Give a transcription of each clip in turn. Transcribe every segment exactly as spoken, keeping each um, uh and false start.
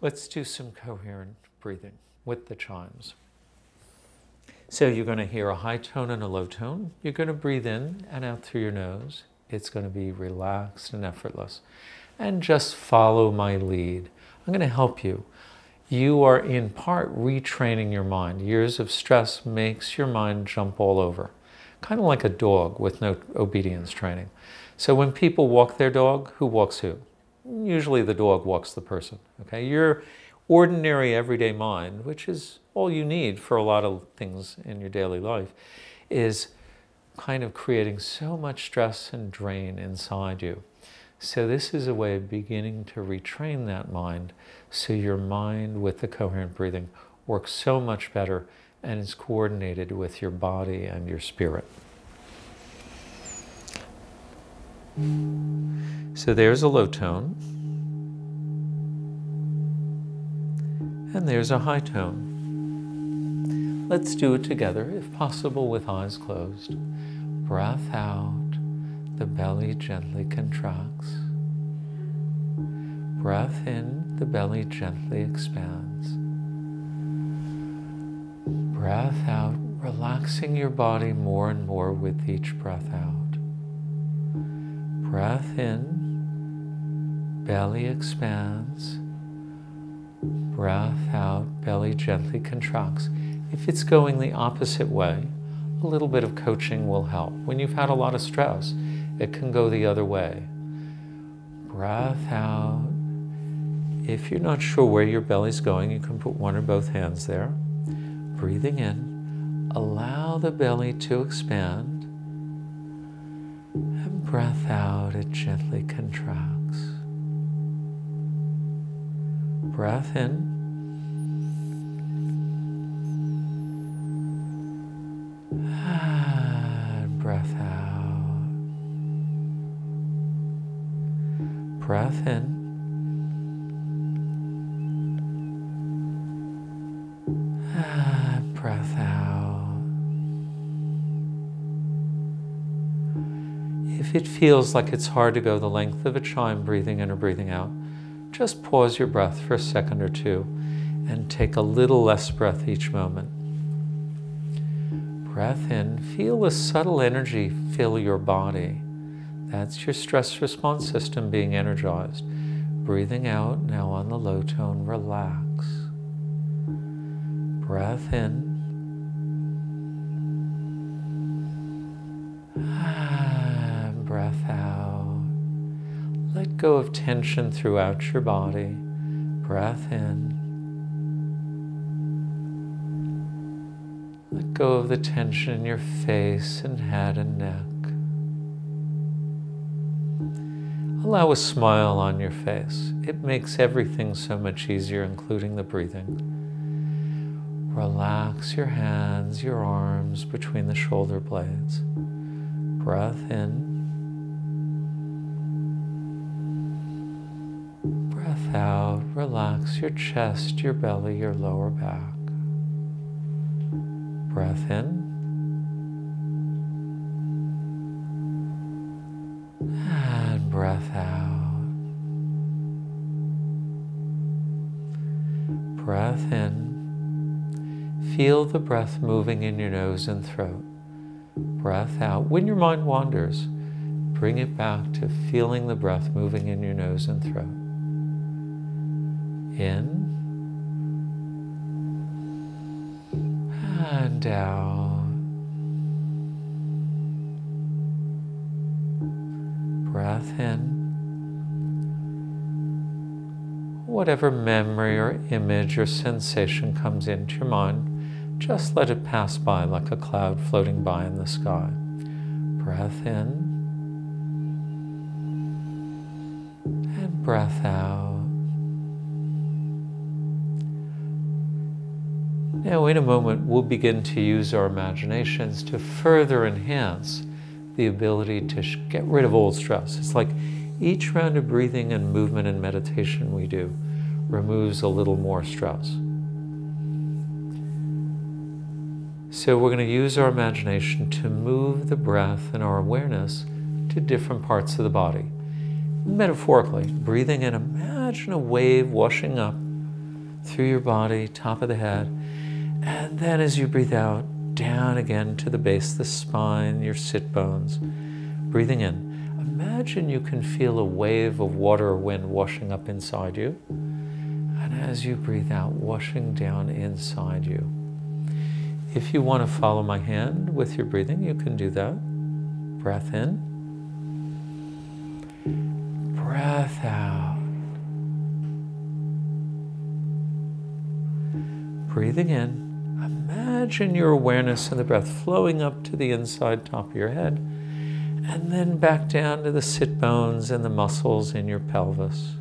Let's do some coherent breathing with the chimes. So you're going to hear a high tone and a low tone. You're going to breathe in and out through your nose. It's going to be relaxed and effortless. And just follow my lead. I'm going to help you. You are in part retraining your mind. Years of stress makes your mind jump all over. Kind of like a dog with no obedience training. So when people walk their dog, who walks who? Usually the dog walks the person. Okay, your ordinary everyday mind, which is all you need for a lot of things in your daily life, is kind of creating so much stress and drain inside you. So this is a way of beginning to retrain that mind so your mind with the coherent breathing works so much better and is coordinated with your body and your spirit. So there's a low tone, and there's a high tone. Let's do it together, if possible, with eyes closed. Breath out, the belly gently contracts. Breath in, the belly gently expands. Breath out, relaxing your body more and more with each breath out. Breath in, belly expands. Breath out, belly gently contracts. If it's going the opposite way, a little bit of coaching will help. When you've had a lot of stress, it can go the other way. Breath out. If you're not sure where your belly's going, you can put one or both hands there. Breathing in, allow the belly to expand. And breath out, it gently contracts. Breath in. And breath out. Breath in. If it feels like it's hard to go the length of a chime, breathing in or breathing out, just pause your breath for a second or two and take a little less breath each moment. Breath in, feel a subtle energy fill your body. That's your stress response system being energized. Breathing out, now on the low tone, relax. Breath in. Breath out. Let go of tension throughout your body. Breath in. Let go of the tension in your face and head and neck. Allow a smile on your face. It makes everything so much easier, including the breathing. Relax your hands, your arms between the shoulder blades. Breath in. Breath out, relax your chest, your belly, your lower back. Breath in. And breath out. Breath in. Feel the breath moving in your nose and throat. Breath out. When your mind wanders, bring it back to feeling the breath moving in your nose and throat. In and out. Breath in. Whatever memory or image or sensation comes into your mind, just let it pass by like a cloud floating by in the sky. Breath in and breath out. Now, in a moment, we'll begin to use our imaginations to further enhance the ability to get rid of old stress. It's like each round of breathing and movement and meditation we do removes a little more stress. So we're going to use our imagination to move the breath and our awareness to different parts of the body. Metaphorically, breathing in, imagine a wave washing up through your body, top of the head. And then as you breathe out, down again to the base, the spine, your sit bones. Breathing in, imagine you can feel a wave of water or wind washing up inside you. And as you breathe out, washing down inside you. If you want to follow my hand with your breathing, you can do that. Breath in. Breath out. Breathing in. Imagine your awareness and the breath flowing up to the inside top of your head and then back down to the sit bones and the muscles in your pelvis.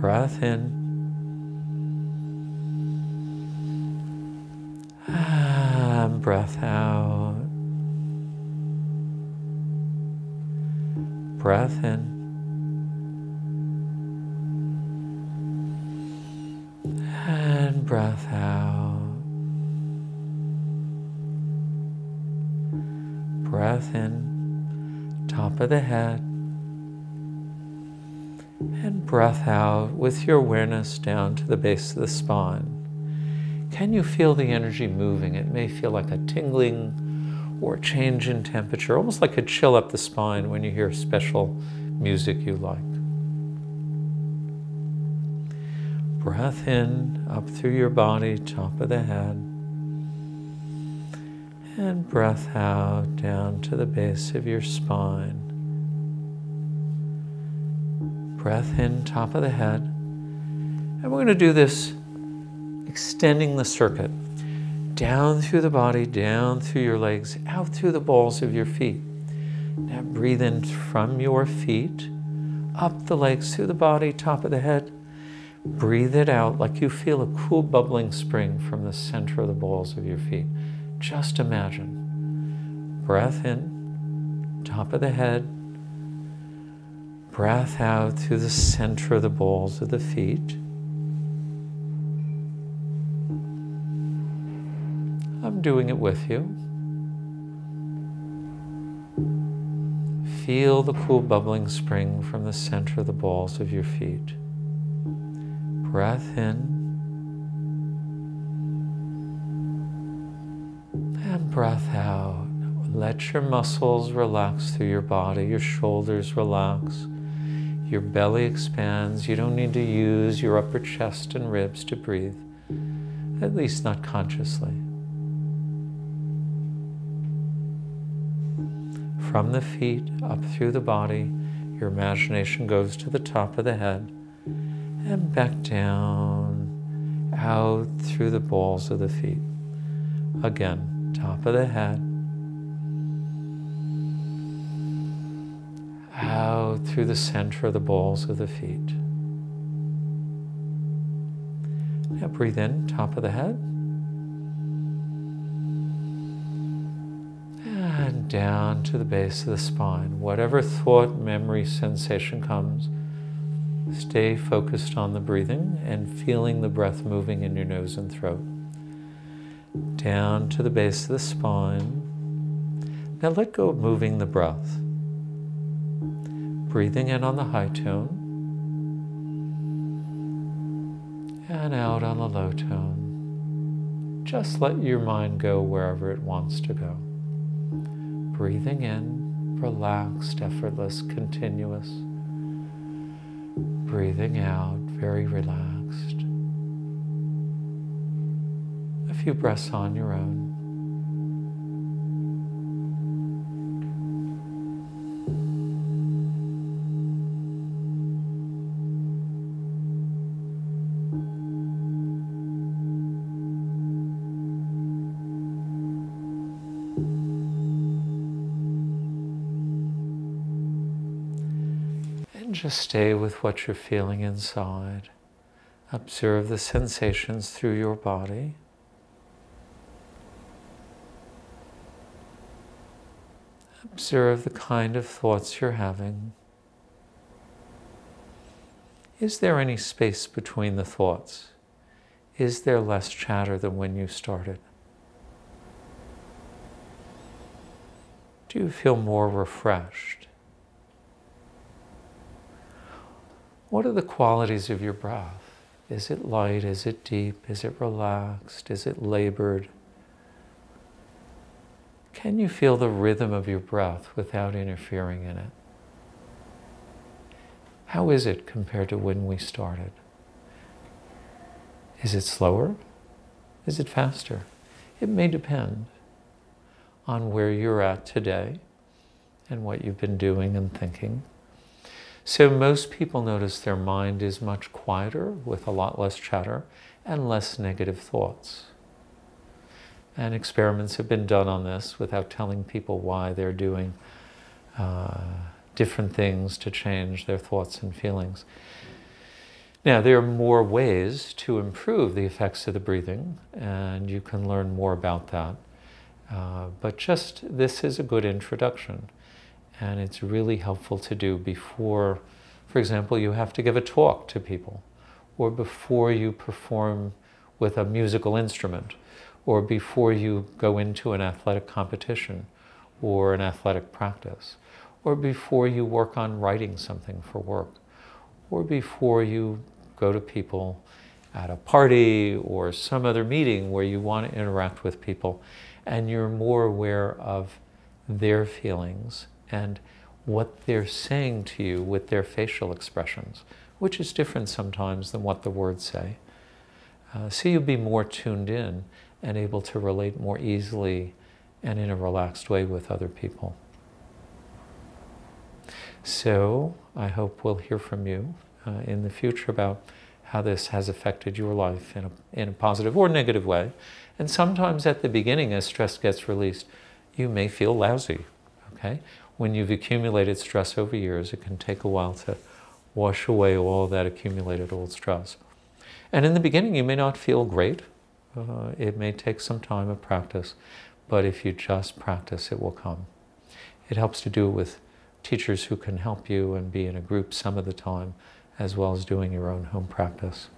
Breath in. And breath out. Breath in. And breath out. Breath in, top of the head. And breath out with your awareness down to the base of the spine. Can you feel the energy moving? It may feel like a tingling or change in temperature, almost like a chill up the spine when you hear special music you like. Breath in, up through your body, top of the head. And breath out, down to the base of your spine. Breath in, top of the head. And we're going to do this extending the circuit, down through the body, down through your legs, out through the balls of your feet. Now breathe in from your feet, up the legs, through the body, top of the head. Breathe it out like you feel a cool bubbling spring from the center of the balls of your feet. Just imagine. Breath in, top of the head. Breath out through the center of the balls of the feet. I'm doing it with you. Feel the cool bubbling spring from the center of the balls of your feet. Breath in. And breath out. Let your muscles relax through your body. Your shoulders relax. Your belly expands. You don't need to use your upper chest and ribs to breathe, at least not consciously. From the feet, up through the body, your imagination goes to the top of the head and back down, out through the balls of the feet. Again, top of the head, out through the center of the balls of the feet. Now breathe in, top of the head. Down to the base of the spine. Whatever thought, memory, sensation comes, stay focused on the breathing and feeling the breath moving in your nose and throat. Down to the base of the spine. Now let go of moving the breath. Breathing in on the high tone and out on the low tone. Just let your mind go wherever it wants to go. Breathing in, relaxed, effortless, continuous. Breathing out, very relaxed. A few breaths on your own. Just stay with what you're feeling inside. Observe the sensations through your body. Observe the kind of thoughts you're having. Is there any space between the thoughts? Is there less chatter than when you started? Do you feel more refreshed? What are the qualities of your breath? Is it light? Is it deep? Is it relaxed? Is it labored? Can you feel the rhythm of your breath without interfering in it? How is it compared to when we started? Is it slower? Is it faster? It may depend on where you're at today and what you've been doing and thinking. So most people notice their mind is much quieter, with a lot less chatter and less negative thoughts. And experiments have been done on this without telling people why they're doing uh, different things to change their thoughts and feelings. Now, there are more ways to improve the effects of the breathing, and you can learn more about that. Uh, but just this is a good introduction. And it's really helpful to do before, for example, you have to give a talk to people, or before you perform with a musical instrument, or before you go into an athletic competition or an athletic practice, or before you work on writing something for work, or before you go to people at a party or some other meeting where you want to interact with people and you're more aware of their feelings and what they're saying to you with their facial expressions, which is different sometimes than what the words say. Uh, so you'll be more tuned in and able to relate more easily and in a relaxed way with other people. So I hope we'll hear from you uh, in the future about how this has affected your life in a, in a positive or negative way. And sometimes at the beginning, as stress gets released, you may feel lousy, okay? When you've accumulated stress over years, it can take a while to wash away all that accumulated old stress. And in the beginning, you may not feel great. Uh, it may take some time of practice, but if you just practice, it will come. It helps to do it with teachers who can help you and be in a group some of the time, as well as doing your own home practice.